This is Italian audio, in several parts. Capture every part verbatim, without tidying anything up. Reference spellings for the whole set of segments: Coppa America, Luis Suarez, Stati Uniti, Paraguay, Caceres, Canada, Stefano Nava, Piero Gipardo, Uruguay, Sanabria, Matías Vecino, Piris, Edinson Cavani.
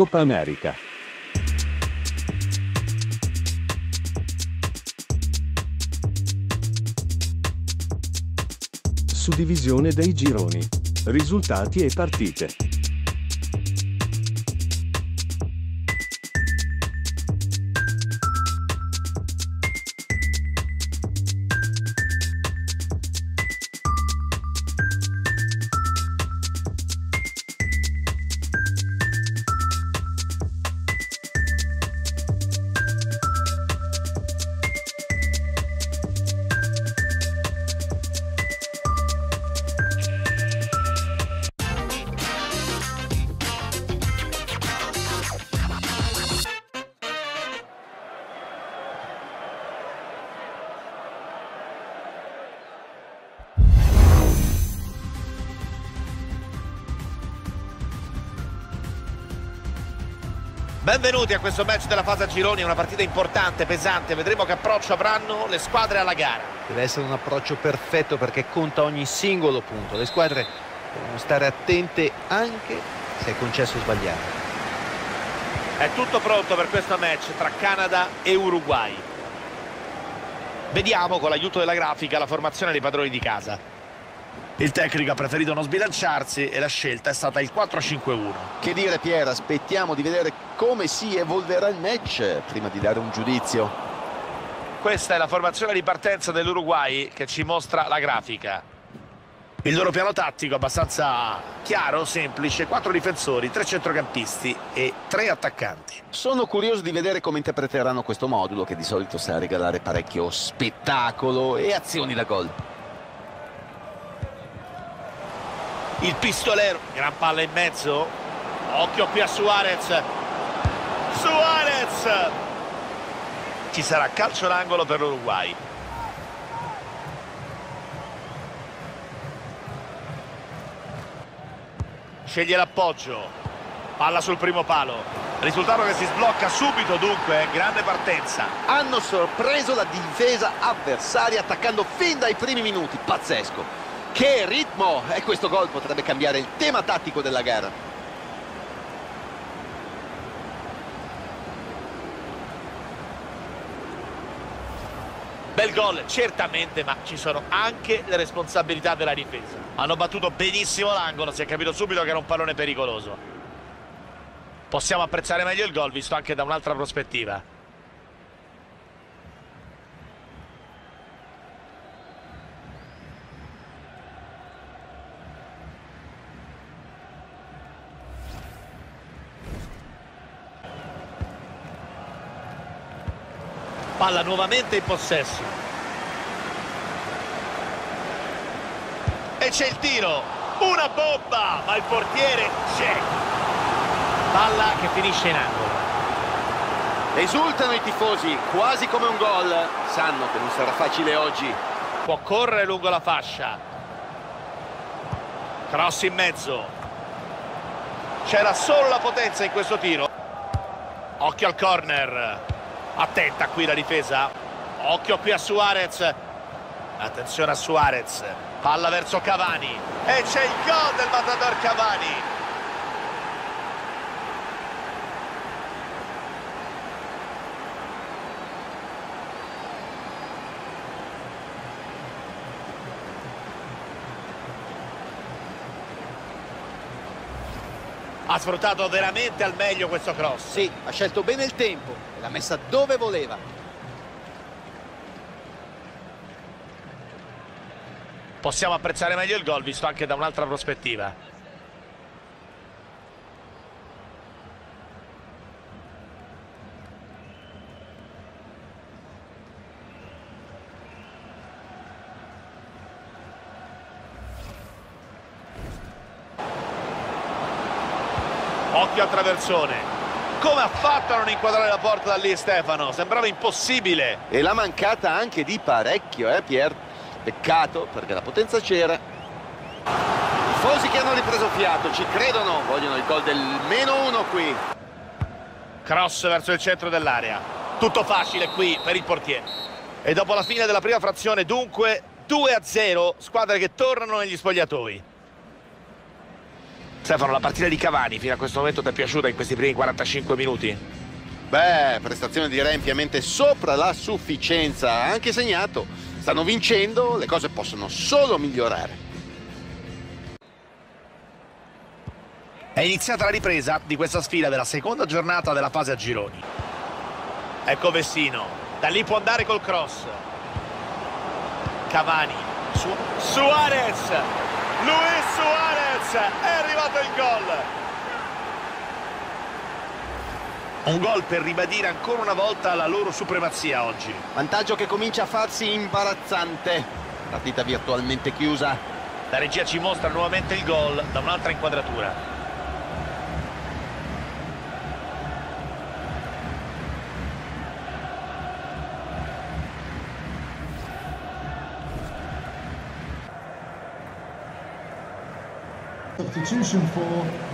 Coppa America. Suddivisione dei gironi. Risultati e partite. Benvenuti a questo match della fase a gironi, una partita importante, pesante, vedremo che approccio avranno le squadre alla gara. Deve essere un approccio perfetto perché conta ogni singolo punto, le squadre devono stare attente anche se è concesso sbagliare. È tutto pronto per questo match tra Canada e Uruguay. Vediamo con l'aiuto della grafica la formazione dei padroni di casa. Il tecnico ha preferito non sbilanciarsi e la scelta è stata il quattro cinque uno. Che dire Piero, aspettiamo di vedere come si evolverà il match prima di dare un giudizio. Questa è la formazione di partenza dell'Uruguay che ci mostra la grafica. Il loro piano tattico abbastanza chiaro, semplice, quattro difensori, tre centrocampisti e tre attaccanti. Sono curioso di vedere come interpreteranno questo modulo che di solito sa regalare parecchio spettacolo e azioni da gol. Il pistolero, gran palla in mezzo, occhio qui a Suarez. Suarez! Ci sarà calcio d'angolo per l'Uruguay. Sceglie l'appoggio. Palla sul primo palo. Risultato che si sblocca subito dunque, grande partenza. Hanno sorpreso la difesa avversaria attaccando fin dai primi minuti, pazzesco. Che ritmo! E questo gol potrebbe cambiare il tema tattico della gara. Bel gol certamente, ma ci sono anche le responsabilità della difesa. Hanno battuto benissimo l'angolo, si è capito subito che era un pallone pericoloso. Possiamo apprezzare meglio il gol visto anche da un'altra prospettiva. Palla nuovamente in possesso. E c'è il tiro. Una bomba, ma il portiere c'è. Palla che finisce in angolo. Esultano i tifosi, quasi come un gol. Sanno che non sarà facile oggi. Può correre lungo la fascia. Cross in mezzo. C'era solo la potenza in questo tiro. Occhio al corner. Attenta qui la difesa. Occhio qui a Suarez. Attenzione a Suarez. Palla verso Cavani. E c'è il gol del matador Cavani. Ha sfruttato veramente al meglio questo cross. Sì, ha scelto bene il tempo e l'ha messa dove voleva. Possiamo apprezzare meglio il gol visto anche da un'altra prospettiva. Occhio al traversone. Come ha fatto a non inquadrare la porta da lì Stefano? Sembrava impossibile. E l'ha mancata anche di parecchio, eh Pier? Peccato, perché la potenza c'era. I tifosi che hanno ripreso fiato, ci credono. Vogliono il gol del meno uno qui. Cross verso il centro dell'area. Tutto facile qui per il portiere. E dopo la fine della prima frazione, dunque, due a zero. Squadre che tornano negli spogliatoi. Stefano, la partita di Cavani fino a questo momento ti è piaciuta in questi primi quarantacinque minuti? Beh, prestazione direi ampiamente sopra la sufficienza, ha anche segnato, stanno vincendo, le cose possono solo migliorare. È iniziata la ripresa di questa sfida della seconda giornata della fase a gironi. Ecco Vecino, da lì può andare col cross. Cavani, Su Suarez, Luis Suarez, è arrivato il gol. Un gol per ribadire ancora una volta la loro supremazia oggi. Vantaggio che comincia a farsi imbarazzante. Partita virtualmente chiusa. La regia ci mostra nuovamente il gol da un'altra inquadratura.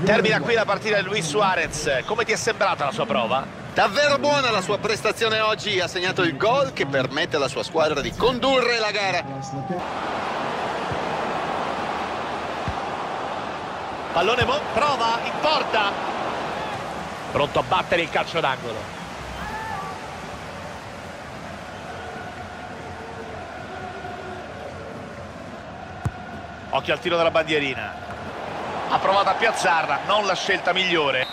Termina qui la partita di Luis Suarez. Come ti è sembrata la sua prova? Davvero buona la sua prestazione oggi. Ha segnato il gol che permette alla sua squadra di condurre la gara. Pallone buon, prova, in porta. Pronto a battere il calcio d'angolo. Occhio al tiro della bandierina. Ha provato a piazzarla, non la scelta migliore.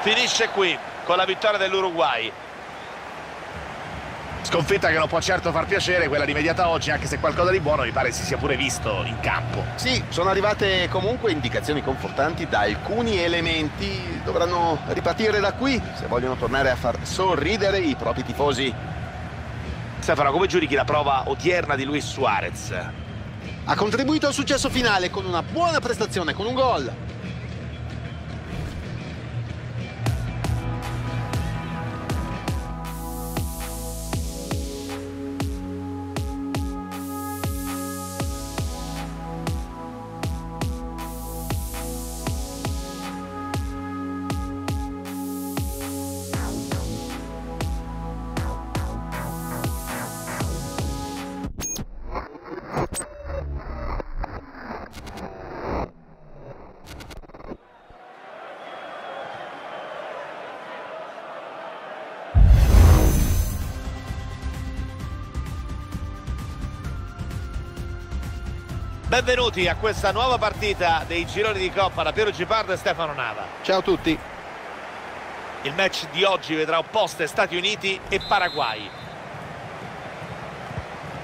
Finisce qui con la vittoria dell'Uruguay. Sconfitta che non può certo far piacere quella rimediata oggi, anche se qualcosa di buono mi pare si sia pure visto in campo. Sì, sono arrivate comunque indicazioni confortanti da alcuni elementi. Dovranno ripartire da qui se vogliono tornare a far sorridere i propri tifosi. Stefano, come giudichi la prova odierna di Luis Suarez? Ha contribuito al successo finale con una buona prestazione, con un gol. Benvenuti a questa nuova partita dei gironi di Coppa da Piero Gipardo e Stefano Nava. Ciao a tutti. Il match di oggi vedrà opposte Stati Uniti e Paraguay.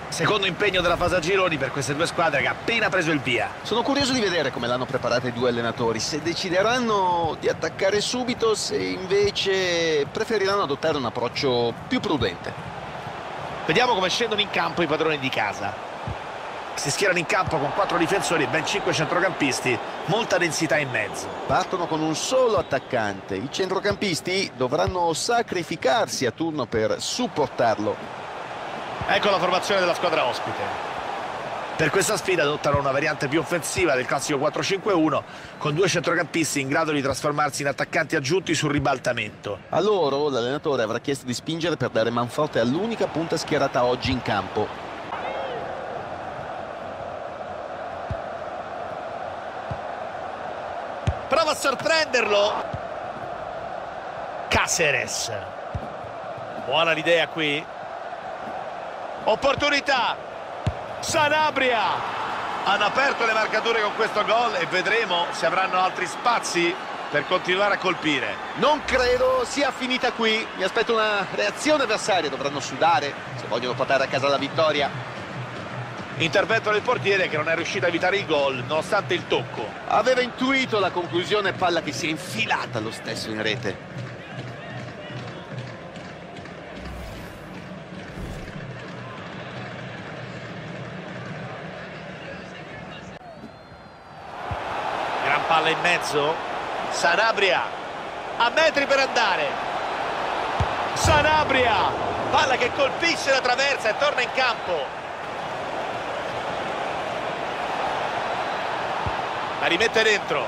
Secondo impegno della fase a gironi per queste due squadre che ha appena preso il via. Sono curioso di vedere come l'hanno preparata i due allenatori, se decideranno di attaccare subito, se invece preferiranno adottare un approccio più prudente. Vediamo come scendono in campo i padroni di casa. Si schierano in campo con quattro difensori e ben cinque centrocampisti, molta densità in mezzo. Partono con un solo attaccante, i centrocampisti dovranno sacrificarsi a turno per supportarlo. Ecco la formazione della squadra ospite. Per questa sfida adottano una variante più offensiva del classico quattro cinque uno, con due centrocampisti in grado di trasformarsi in attaccanti aggiunti sul ribaltamento. A loro l'allenatore avrà chiesto di spingere per dare manforte all'unica punta schierata oggi in campo. Prova a sorprenderlo. Caceres. Buona l'idea qui. Opportunità. Sanabria. Hanno aperto le marcature con questo gol e vedremo se avranno altri spazi per continuare a colpire. Non credo sia finita qui. Mi aspetto una reazione avversaria. Dovranno sudare se vogliono portare a casa la vittoria. Intervento del portiere che non è riuscito a evitare il gol nonostante il tocco. Aveva intuito la conclusione, palla che si è infilata lo stesso in rete. Gran palla in mezzo. Sanabria a metri per andare. Sanabria, palla che colpisce la traversa e torna in campo. La rimette dentro.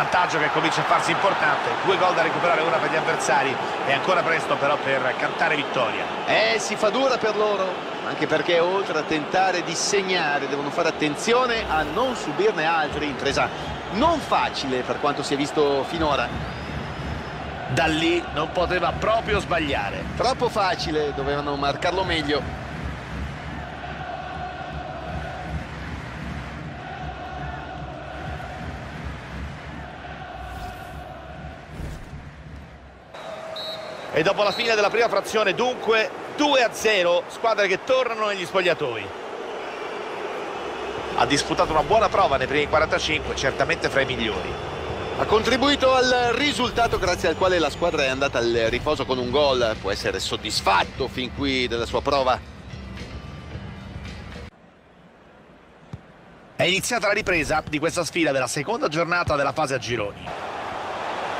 vantaggio che comincia a farsi importante, due gol da recuperare ora per gli avversari, è ancora presto però per cantare vittoria. Eh, si fa dura per loro, anche perché oltre a tentare di segnare devono fare attenzione a non subirne altri, impresa non facile per quanto si è visto finora. Da lì non poteva proprio sbagliare. Troppo facile, dovevano marcarlo meglio. E dopo la fine della prima frazione dunque due a zero, squadre che tornano negli spogliatoi. Ha disputato una buona prova nei primi quarantacinque, certamente fra i migliori. Ha contribuito al risultato grazie al quale la squadra è andata al riposo con un gol. Può essere soddisfatto fin qui della sua prova. È iniziata la ripresa di questa sfida della seconda giornata della fase a gironi.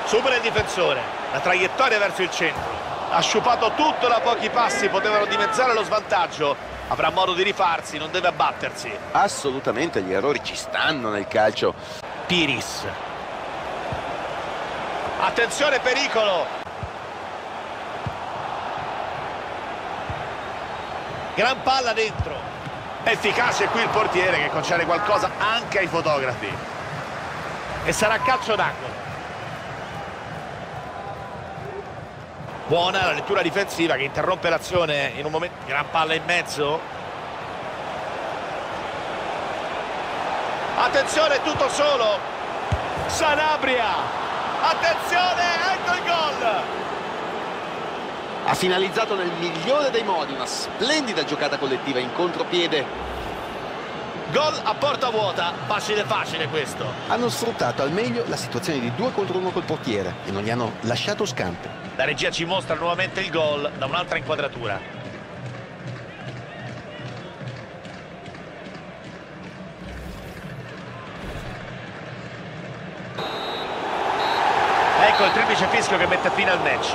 Supera il difensore. La traiettoria verso il centro, ha sciupato tutto da pochi passi, potevano dimezzare lo svantaggio, avrà modo di rifarsi, non deve abbattersi. Assolutamente, gli errori ci stanno nel calcio. Piris, attenzione, pericolo, gran palla dentro, efficace qui il portiere che concede qualcosa anche ai fotografi e sarà calcio d'angolo. Buona la lettura difensiva che interrompe l'azione in un momento. Gran palla in mezzo. Attenzione, tutto solo. Sanabria. Attenzione, ecco il gol. Ha finalizzato nel migliore dei modi, una splendida giocata collettiva in contropiede. Gol a porta vuota, facile facile questo. Hanno sfruttato al meglio la situazione di due contro uno col portiere e non gli hanno lasciato scampo. La regia ci mostra nuovamente il gol da un'altra inquadratura. Ecco il triplice fischio che mette fine al match.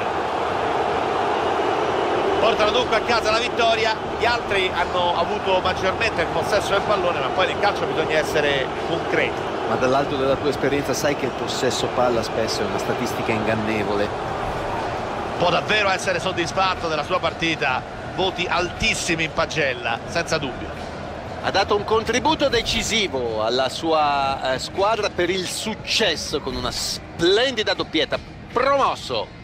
Portano dunque a casa la vittoria. Gli altri hanno avuto maggiormente il possesso del pallone, ma poi nel calcio bisogna essere concreti. Ma dall'alto della tua esperienza sai che il possesso palla spesso è una statistica ingannevole. Può davvero essere soddisfatto della sua partita, voti altissimi in pagella, senza dubbio. Ha dato un contributo decisivo alla sua eh, squadra per il successo con una splendida doppietta, promosso.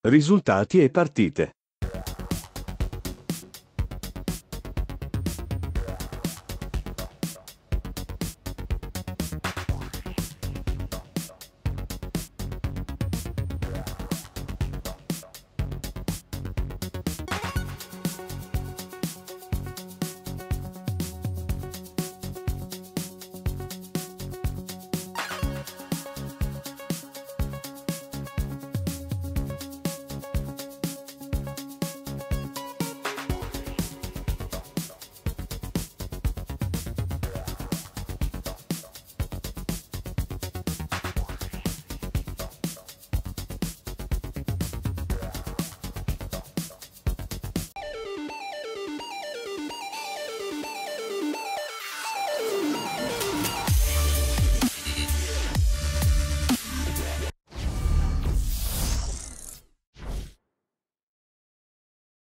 Risultati e partite.